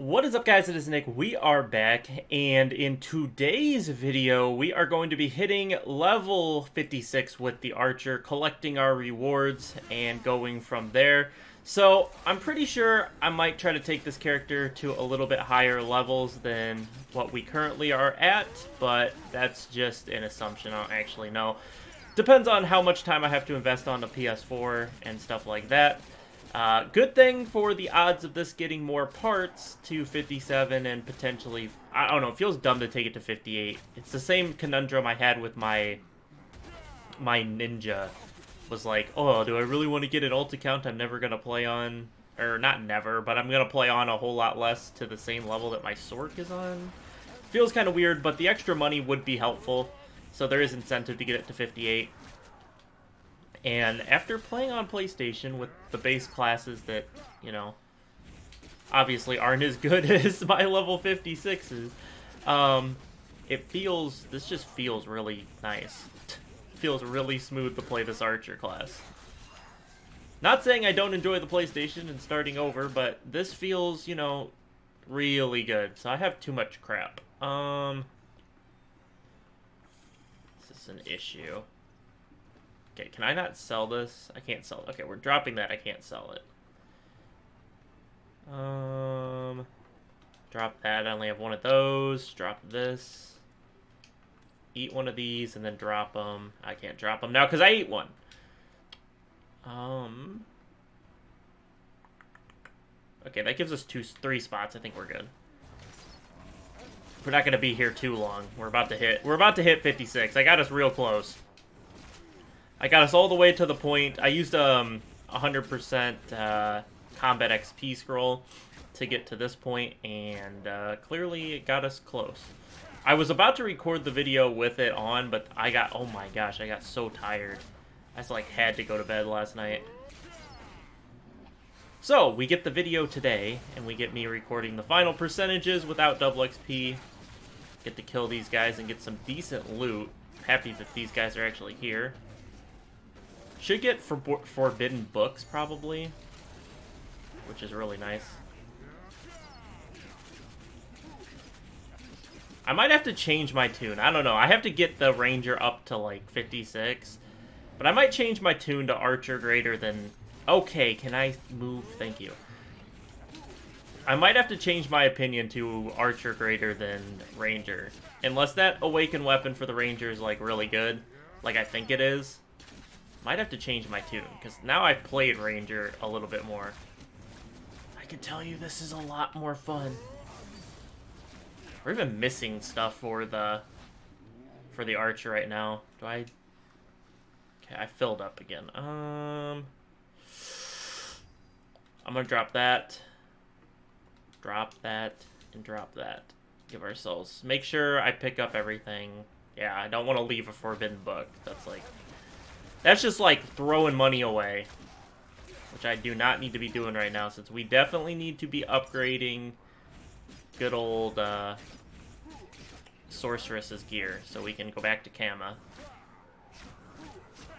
What is up, guys? It is Nick. We are back, and in today's video we are going to be hitting level 56 with the Archer, collecting our rewards and going from there. So I'm pretty sure I might try to take this character to a little bit higher levels than what we currently are at, but that's just an assumption. I don't actually know. Depends on how much time I have to invest on the PS4 and stuff like that. Good thing for the odds of this getting more parts to 57 and potentially, I don't know, it feels dumb to take it to 58. It's the same conundrum I had with my ninja. Was like, oh, do I really want to get an ult account I'm never going to play on? Or not never, but I'm going to play on a whole lot less to the same level that my Sork is on. Feels kind of weird, but the extra money would be helpful. So there is incentive to get it to 58. And after playing on PlayStation with the base classes that, you know, obviously aren't as good as my level 56s, this just feels really nice. Feels really smooth to play this Archer class. Not saying I don't enjoy the PlayStation and starting over, but this feels, you know, really good. So I have too much crap. This is an issue. Okay, can I not sell this? I can't sell it. Okay, we're dropping that. I can't sell it. Drop that. I only have one of those. Drop this. Eat one of these and then drop them. I can't drop them now because I ate one. Okay, that gives us three spots. I think we're good. We're not gonna be here too long. We're about to hit 56. I got us real close. I got us all the way to the point. I used 100% combat XP scroll to get to this point, and clearly it got us close. I was about to record the video with it on, but I got, oh my gosh, I got so tired. I just like had to go to bed last night. So we get the video today, and we get me recording the final percentages without double XP. Get to kill these guys and get some decent loot. Happy that these guys are actually here. Should get forbidden books, probably, which is really nice. I might have to change my tune. I don't know. I have to get the Ranger up to, like, 56. But I might change my tune to Archer greater than... Okay, can I move? Thank you. I might have to change my opinion to Archer greater than Ranger. Unless that Awakened Weapon for the Ranger is, like, really good. Like, I think it is. Might have to change my tune, because now I've played Ranger a little bit more. I can tell you this is a lot more fun. We're even missing stuff for the Archer right now. Do I... Okay, I filled up again. I'm gonna drop that, and drop that. Give ourselves... Make sure I pick up everything. Yeah, I don't want to leave a forbidden book. That's like... That's just like throwing money away, which I do not need to be doing right now, since we definitely need to be upgrading good old Sorceress's gear so we can go back to Kama.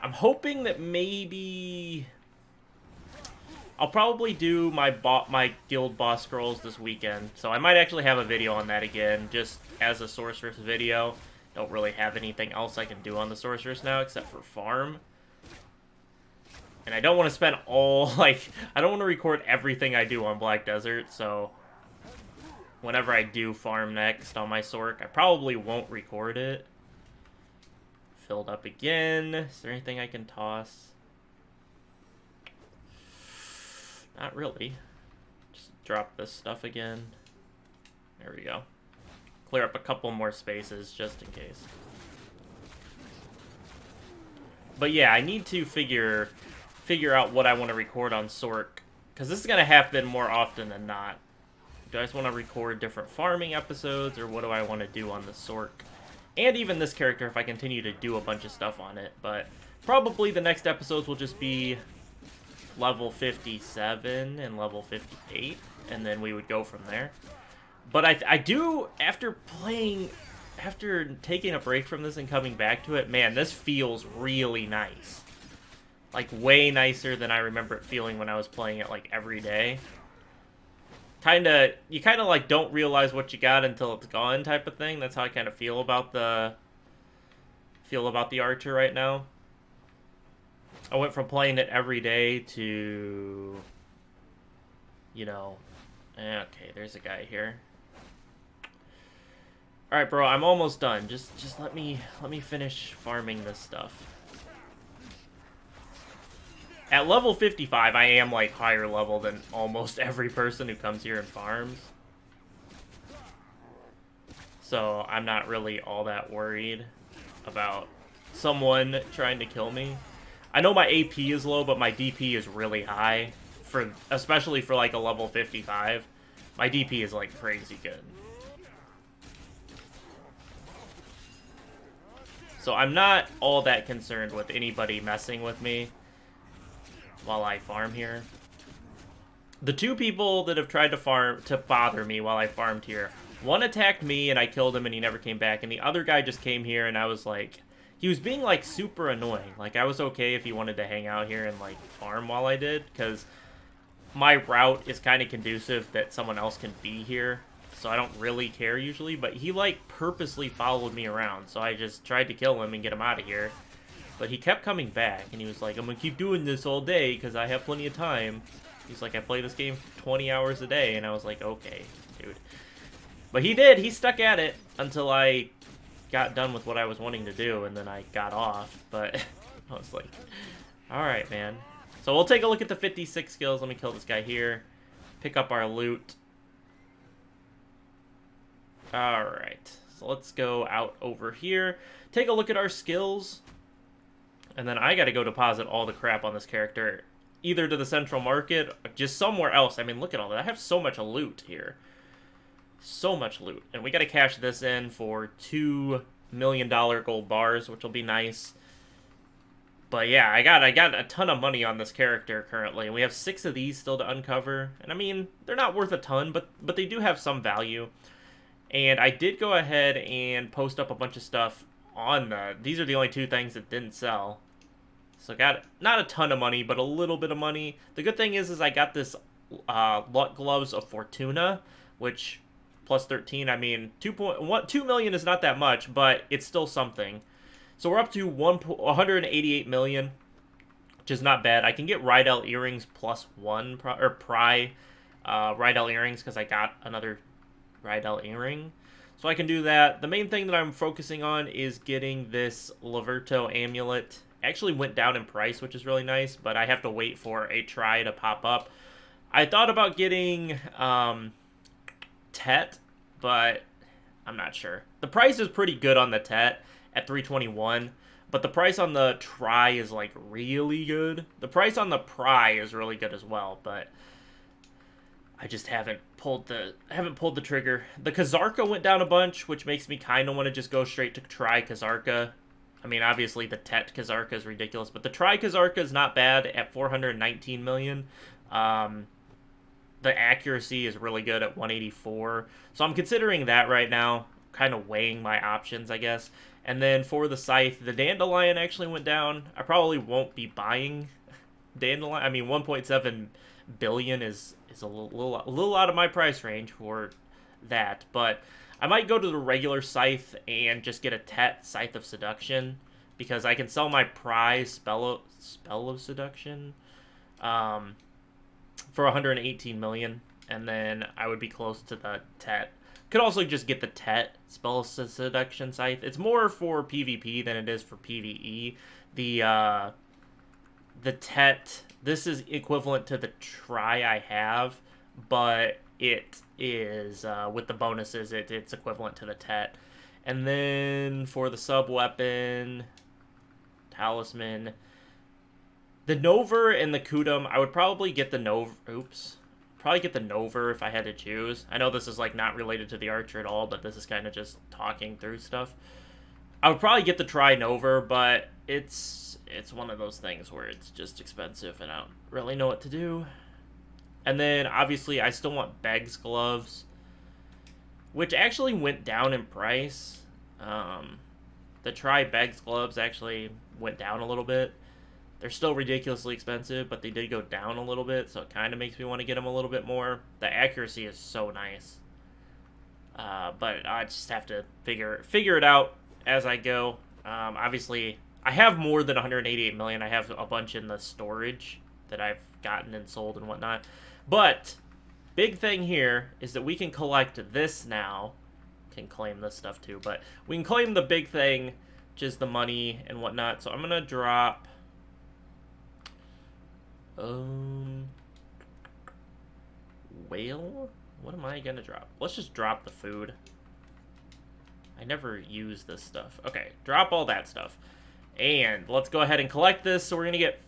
I'm hoping that maybe... I'll probably do my guild boss scrolls this weekend, so I might actually have a video on that again, just as a Sorceress video. Don't really have anything else I can do on the Sorceress now except for farm. And I don't want to spend all, like, I don't want to record everything I do on Black Desert, so whenever I do farm next on my Sork, I probably won't record it. Filled up again. Is there anything I can toss? Not really. Just drop this stuff again. There we go. Clear up a couple more spaces just in case. But yeah, I need to figure out what I want to record on Sork, because this is going to happen more often than not. Do I just want to record different farming episodes, or what do I want to do on the Sork? And even this character, if I continue to do a bunch of stuff on it. But probably the next episodes will just be level 57 and level 58, and then we would go from there. But I do, after taking a break from this and coming back to it, man, this feels really nice. Like, way nicer than I remember it feeling when I was playing it, like, every day. you kind of like don't realize what you got until it's gone type of thing. That's how I kind of feel about the Archer right now. I went from playing it every day to, you know, okay, there's a guy here. All right, bro, I'm almost done. Just let me finish farming this stuff. At level 55, I am, like, higher level than almost every person who comes here and farms. So I'm not really all that worried about someone trying to kill me. I know my AP is low, but my DP is really high. Especially for, like, a level 55. My DP is, like, crazy good. So I'm not all that concerned with anybody messing with me while I farm here. The two people that have tried to bother me while I farmed here, one attacked me and I killed him and he never came back, and the other guy just came here and I was like, he was being like super annoying. Like, I was okay if he wanted to hang out here and like farm while I did, because my route is kind of conducive that someone else can be here, so I don't really care usually, but he like purposely followed me around, so I just tried to kill him and get him out of here. But he kept coming back, and he was like, I'm gonna keep doing this all day, because I have plenty of time. He's like, I play this game 20 hours a day, and I was like, okay, dude. But he did, he stuck at it until I got done with what I was wanting to do, and then I got off, but I was like, alright, man. So we'll take a look at the 56 skills, let me kill this guy here, pick up our loot. Alright, so let's go out over here, take a look at our skills. And then I gotta go deposit all the crap on this character, either to the central market, or just somewhere else. I mean, look at all that. I have so much loot here. So much loot. And we gotta cash this in for $2 million gold bars, which will be nice. But yeah, I got a ton of money on this character currently. We have 6 of these still to uncover. And I mean, they're not worth a ton, but they do have some value. And I did go ahead and post up a bunch of stuff on the... These are the only two things that didn't sell. So got not a ton of money, but a little bit of money. The good thing is I got this Luck Gloves of Fortuna, which plus 13, I mean, 2 million is not that much, but it's still something. So we're up to 188 million, which is not bad. I can get Rydell Earrings plus 1, or Pry Rydell Earrings, because I got another Rydell Earring. So I can do that. The main thing that I'm focusing on is getting this Liverto amulet. It actually went down in price, which is really nice, but I have to wait for a try to pop up. I thought about getting Tet, but I'm not sure. The price is pretty good on the Tet at 321, but the price on the try is like really good. The price on the Pry is really good as well, but I just haven't pulled the trigger. The Kzarka went down a bunch, which makes me kind of want to just go straight to try Kzarka. I mean, obviously the Tet Kzarka is ridiculous, but the try Kzarka is not bad at 419 million. The accuracy is really good at 184. So I'm considering that right now, kind of weighing my options, I guess. And then for the scythe, the Dandelion actually went down. I probably won't be buying Dandelion. I mean, 1.7 billion is a little out of my price range for that, but I might go to the regular scythe and just get a Tet Scythe of Seduction, because I can sell my prize spell of Seduction for 118 million, and then I would be close to the Tet. Could also just get the Tet Spell of Seduction Scythe. It's more for PvP than it is for PvE. The Tet, this is equivalent to the try I have, but it is, with the bonuses, it's equivalent to the Tet. And then for the sub-weapon, Talisman, the Nouver and the Kudum, I would probably get the Nouver, if I had to choose. I know this is, like, not related to the Archer at all, but this is kind of just talking through stuff. I would probably get the try Nouver, but it's one of those things where it's just expensive and I don't really know what to do. And then obviously I still want Bheg's gloves, which actually went down in price. The try Bheg's gloves actually went down a little bit. They're still ridiculously expensive, but they did go down a little bit, so it kind of makes me want to get them a little bit more. The accuracy is so nice. But I just have to figure it out as I go. Obviously, I have more than 188 million. I have a bunch in the storage that I've gotten and sold and whatnot. But big thing here is that we can collect this now. Can claim this stuff too, but we can claim the big thing, which is the money and whatnot. So I'm gonna drop. Whale? What am I gonna drop? Let's just drop the food. I never use this stuff. Okay, drop all that stuff. And let's go ahead and collect this. So we're gonna get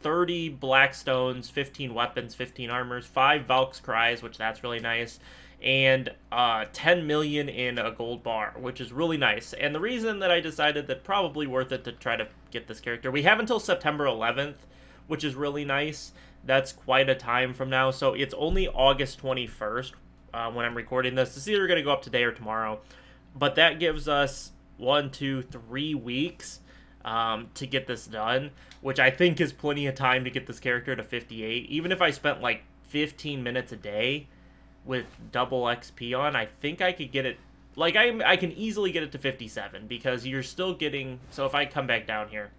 30 blackstones, 15 weapons, 15 armors, 5 Valk's cries, which that's really nice, and 10 million in a gold bar, which is really nice. And the reason that I decided that probably worth it to try to get this character, we have until September 11th, which is really nice. That's quite a time from now, so it's only August 21st when I'm recording this. It's either going to go up today or tomorrow, but that gives us 1, 2, 3 weeks to get this done, which I think is plenty of time to get this character to 58. Even if I spent like 15 minutes a day with double XP on, I think I could get it, like I can easily get it to 57, because you're still getting, so if I come back down here,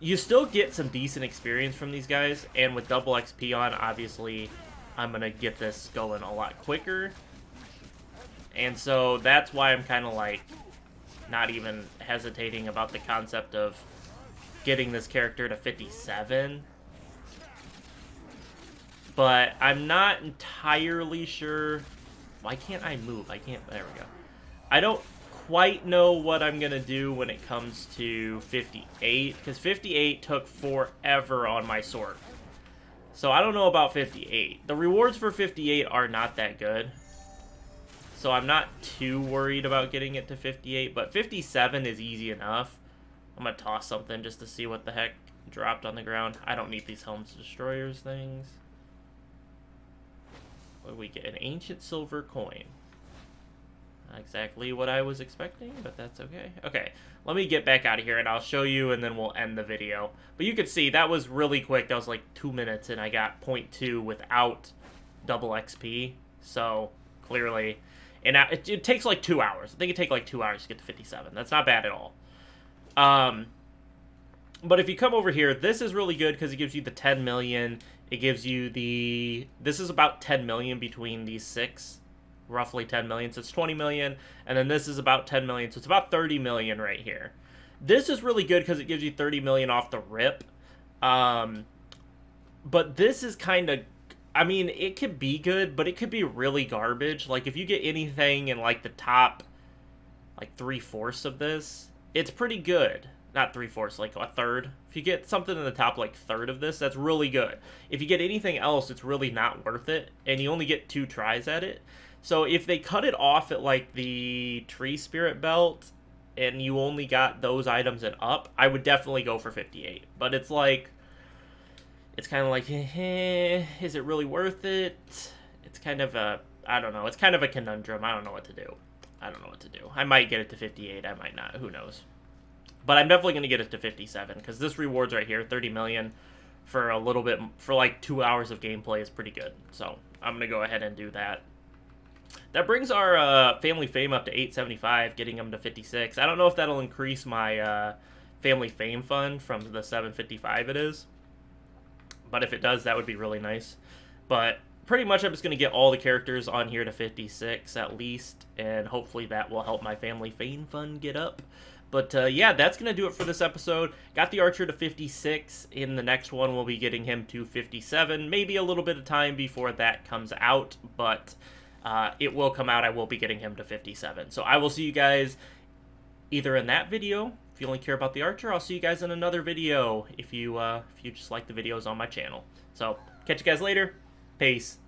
you still get some decent experience from these guys, and with double XP on, obviously, I'm going to get this going a lot quicker. And so that's why I'm kind of like, not even hesitating about the concept of getting this character to 57. But I'm not entirely sure. Why can't I move? I can't. There we go. I don't quite know what I'm going to do when it comes to 58, because 58 took forever on my sword. So I don't know about 58. The rewards for 58 are not that good, so I'm not too worried about getting it to 58, but 57 is easy enough. I'm going to toss something just to see what the heck dropped on the ground. I don't need these Helms Destroyers things. What do we get? An ancient silver coin. Not exactly what I was expecting, but that's okay. Okay, let me get back out of here, and I'll show you, and then we'll end the video. But you could see, that was really quick. That was like 2 minutes, and I got 0.2 without double XP, so clearly... And it takes like 2 hours. I think it takes like 2 hours to get to 57. That's not bad at all. But if you come over here, this is really good because it gives you the 10 million. It gives you the... This is about 10 million between these 6. Roughly 10 million. So it's 20 million. And then this is about 10 million. So it's about 30 million right here. This is really good because it gives you 30 million off the rip. But this is kind of... I mean, it could be good, but it could be really garbage. Like, if you get anything in, like, the top, like, 3/4 of this, it's pretty good. Not 3/4, like, a third. If you get something in the top, like, third of this, that's really good. If you get anything else, it's really not worth it, and you only get 2 tries at it. So if they cut it off at, like, the Tree Spirit Belt, and you only got those items and up, I would definitely go for 58. But it's, like... It's kind of like, is it really worth it? It's kind of a, I don't know. It's kind of a conundrum. I don't know what to do. I might get it to 58. I might not. Who knows? But I'm definitely going to get it to 57 because this rewards right here, 30 million for a little bit, for like 2 hours of gameplay is pretty good. So I'm going to go ahead and do that. That brings our family fame up to 875, getting them to 56. I don't know if that'll increase my family fame fund from the 755 it is. But if it does, that would be really nice. But pretty much I'm just going to get all the characters on here to 56 at least. And hopefully that will help my family fame fund get up. But yeah, that's going to do it for this episode. Got the Archer to 56. In the next one, we'll be getting him to 57. Maybe a little bit of time before that comes out. But it will come out. I will be getting him to 57. So I will see you guys either in that video... If you only care about the Archer, I'll see you guys in another video if you just like the videos on my channel. So, catch you guys later. Peace.